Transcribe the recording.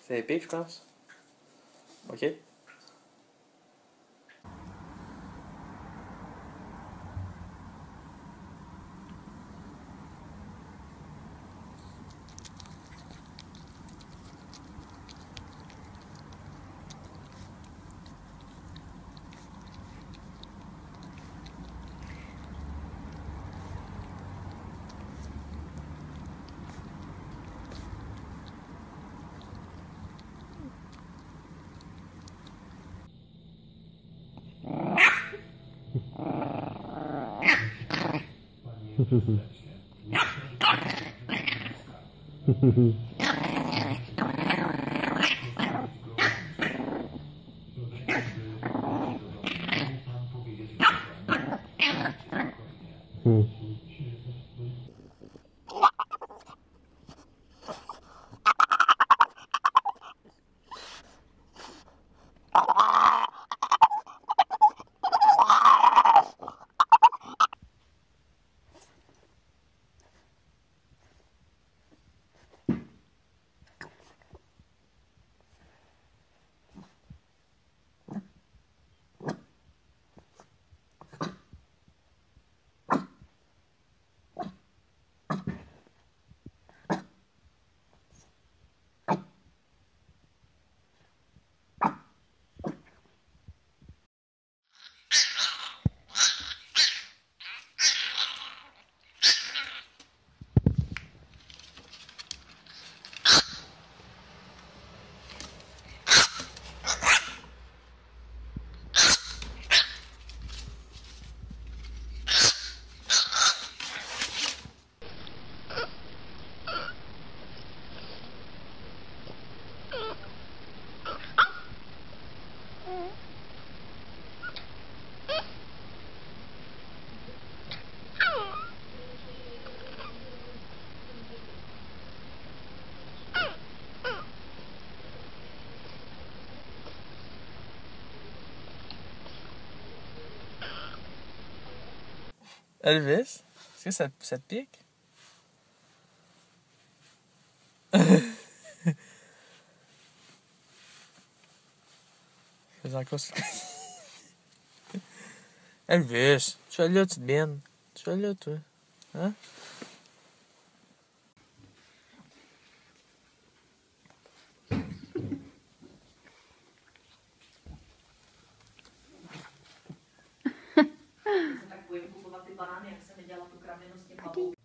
C'est épais, je pense. OK. Elvis, est-ce que ça te pique? Fais encore ça. Elvis, tu vas là, tu te biennes. Tu vas là, toi. Hein? Budu pochovat ty banány, jak jsem viděla tu kravinu s tím hlavou.